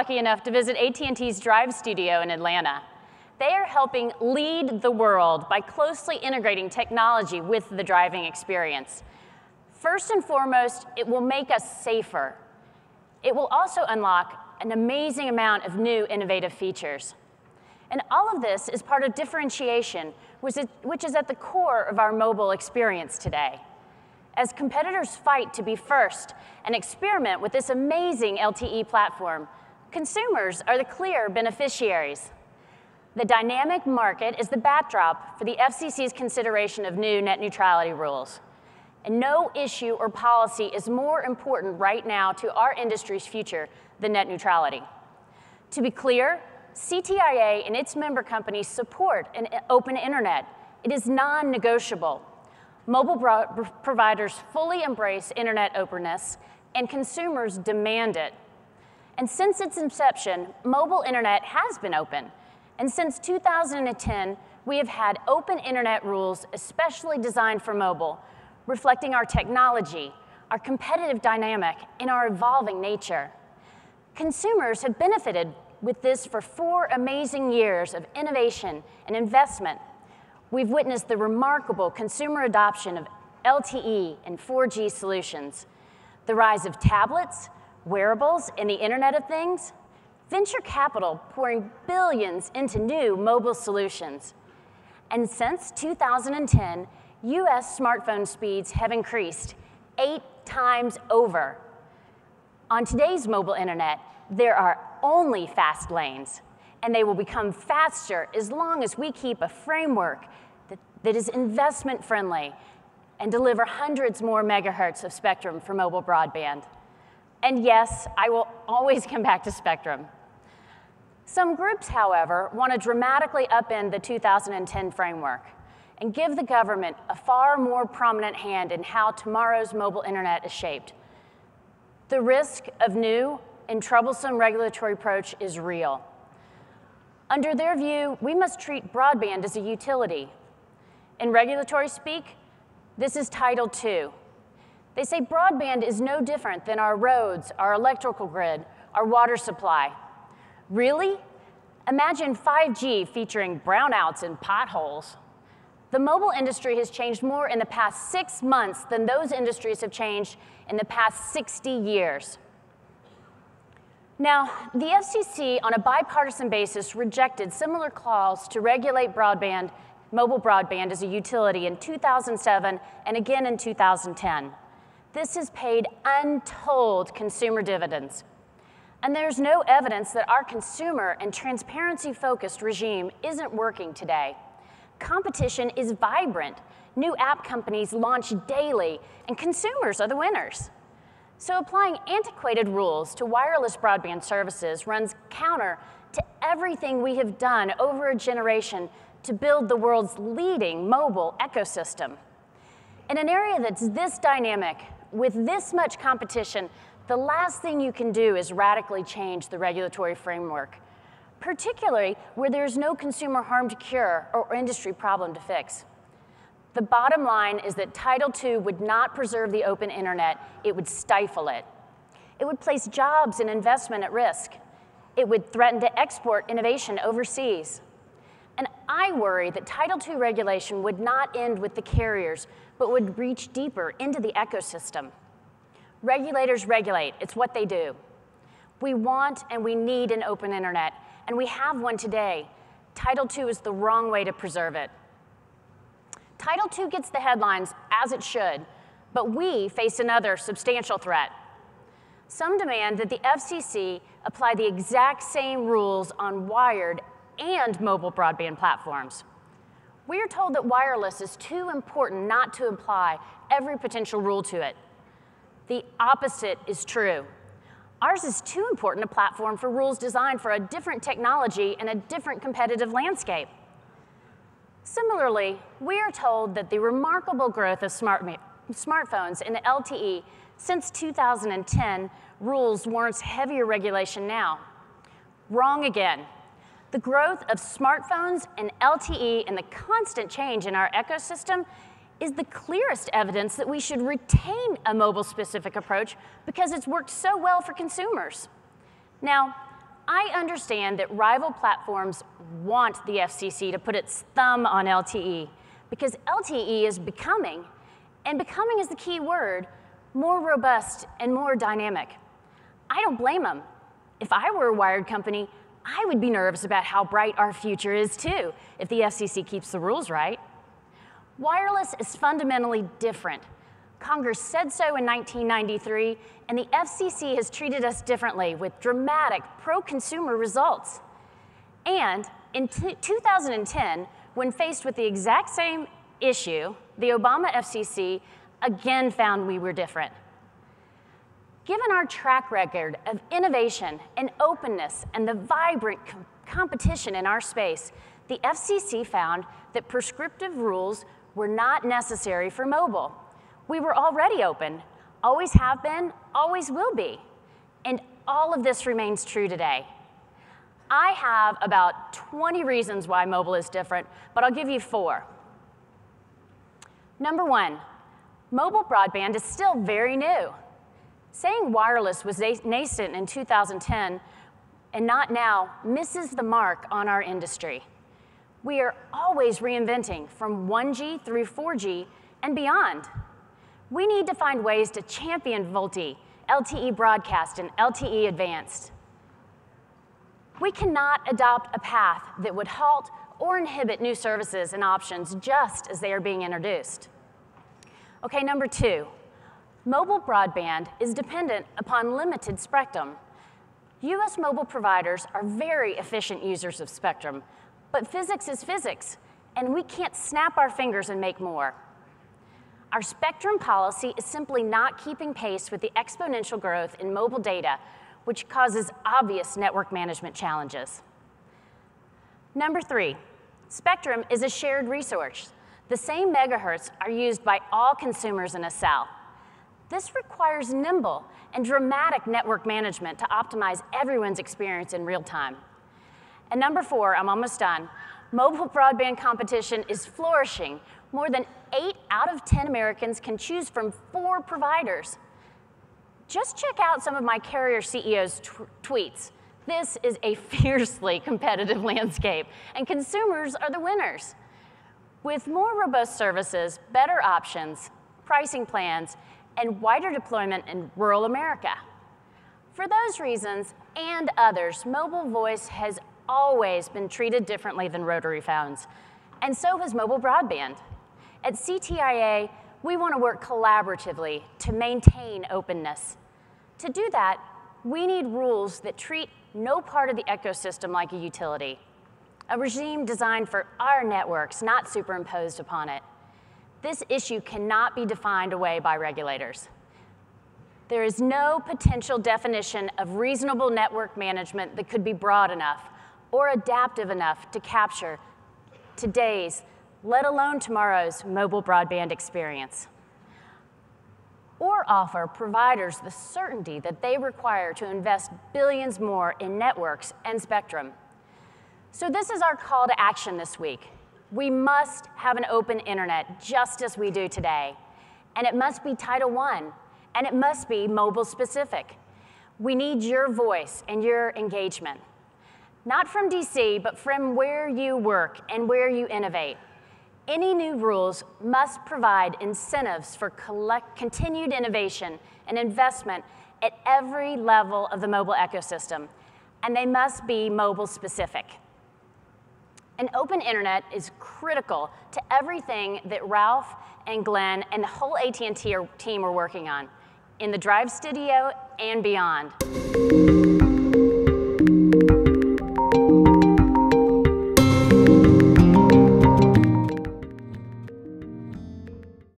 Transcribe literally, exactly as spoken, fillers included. lucky enough to visit A T and T's Drive Studio in Atlanta. They are helping lead the world by closely integrating technology with the driving experience. First and foremost, it will make us safer. It will also unlock an amazing amount of new innovative features. And all of this is part of differentiation, which is at the core of our mobile experience today. As competitors fight to be first and experiment with this amazing L T E platform, consumers are the clear beneficiaries. The dynamic market is the backdrop for the F C C's consideration of new net neutrality rules. And no issue or policy is more important right now to our industry's future than net neutrality. To be clear, C T I A and its member companies support an open internet. It is non-negotiable. Mobile providers fully embrace internet openness, and consumers demand it. And since its inception, mobile internet has been open. And since two thousand ten, we have had open internet rules especially designed for mobile, reflecting our technology, our competitive dynamic, and our evolving nature. Consumers have benefited with this for four amazing years of innovation and investment. We've witnessed the remarkable consumer adoption of L T E and four G solutions, the rise of tablets, wearables, and the Internet of Things, venture capital pouring billions into new mobile solutions. And since two thousand ten, U S smartphone speeds have increased eight times over. On today's mobile internet, there are only fast lanes, and they will become faster as long as we keep a framework that, that is investment friendly and deliver hundreds more megahertz of spectrum for mobile broadband. And yes, I will always come back to spectrum. Some groups, however, want to dramatically upend the two thousand ten framework and give the government a far more prominent hand in how tomorrow's mobile internet is shaped. The risk of new and troublesome regulatory approach is real. Under their view, we must treat broadband as a utility. In regulatory speak, this is Title two. They say broadband is no different than our roads, our electrical grid, our water supply. Really? Imagine five G featuring brownouts and potholes. The mobile industry has changed more in the past six months than those industries have changed in the past sixty years. Now, the F C C, on a bipartisan basis, rejected similar calls to regulate broadband, mobile broadband as a utility in two thousand seven and again in two thousand ten. This has paid untold consumer dividends. And there's no evidence that our consumer and transparency-focused regime isn't working today. Competition is vibrant. New app companies launch daily, and consumers are the winners. So applying antiquated rules to wireless broadband services runs counter to everything we have done over a generation to build the world's leading mobile ecosystem. In an area that's this dynamic, with this much competition, the last thing you can do is radically change the regulatory framework, particularly where there's no consumer harm to cure or industry problem to fix. The bottom line is that Title two would not preserve the open internet, it would stifle it. It would place jobs and investment at risk. It would threaten to export innovation overseas. And I worry that Title two regulation would not end with the carriers, but would reach deeper into the ecosystem. Regulators regulate, it's what they do. We want and we need an open internet, and we have one today. Title two is the wrong way to preserve it. Title two gets the headlines, as it should, but we face another substantial threat. Some demand that the F C C apply the exact same rules on wired and mobile broadband platforms. We are told that wireless is too important not to apply every potential rule to it. The opposite is true. Ours is too important a platform for rules designed for a different technology and a different competitive landscape. Similarly, we are told that the remarkable growth of smart smartphones in L T E since two thousand ten rules warrants heavier regulation now. Wrong again. The growth of smartphones and L T E and the constant change in our ecosystem is the clearest evidence that we should retain a mobile-specific approach because it's worked so well for consumers. Now, I understand that rival platforms want the F C C to put its thumb on L T E because L T E is becoming, and becoming is the key word, more robust and more dynamic. I don't blame them. If I were a wired company, I would be nervous about how bright our future is too, if the F C C keeps the rules right. Wireless is fundamentally different. Congress said so in nineteen ninety-three, and the F C C has treated us differently with dramatic pro-consumer results. And in two thousand ten, when faced with the exact same issue, the Obama F C C again found we were different. Given our track record of innovation and openness and the vibrant com- competition in our space, the F C C found that prescriptive rules were not necessary for mobile. We were already open, always have been, always will be. And all of this remains true today. I have about twenty reasons why mobile is different, but I'll give you four. Number one, mobile broadband is still very new. Saying wireless was nascent in two thousand ten and not now misses the mark on our industry. We are always reinventing from one G through four G and beyond. We need to find ways to champion VoLTE, L T E Broadcast, and L T E Advanced. We cannot adopt a path that would halt or inhibit new services and options just as they are being introduced. Okay, number two, mobile broadband is dependent upon limited spectrum. U S mobile providers are very efficient users of spectrum, but physics is physics, and we can't snap our fingers and make more. Our spectrum policy is simply not keeping pace with the exponential growth in mobile data, which causes obvious network management challenges. Number three, spectrum is a shared resource. The same megahertz are used by all consumers in a cell. This requires nimble and dramatic network management to optimize everyone's experience in real time. And number four, I'm almost done, mobile broadband competition is flourishing. More than eight out of ten Americans can choose from four providers. Just check out some of my carrier C E Os' tw- tweets. This is a fiercely competitive landscape, and consumers are the winners. With more robust services, better options, pricing plans, and wider deployment in rural America. For those reasons and others, mobile voice has always been treated differently than rotary phones, and so has mobile broadband. At C T I A, we want to work collaboratively to maintain openness. To do that, we need rules that treat no part of the ecosystem like a utility, a regime designed for our networks, not superimposed upon it. This issue cannot be defined away by regulators. There is no potential definition of reasonable network management that could be broad enough or adaptive enough to capture today's, let alone tomorrow's, mobile broadband experience, or offer providers the certainty that they require to invest billions more in networks and spectrum. So this is our call to action this week. We must have an open internet just as we do today, and it must be Title one, and it must be mobile specific. We need your voice and your engagement. Not from D C, but from where you work and where you innovate. Any new rules must provide incentives for collect continued innovation and investment at every level of the mobile ecosystem, and they must be mobile specific. An open internet is critical to everything that Ralph and Glenn and the whole A T and T team are working on in the Drive Studio and beyond.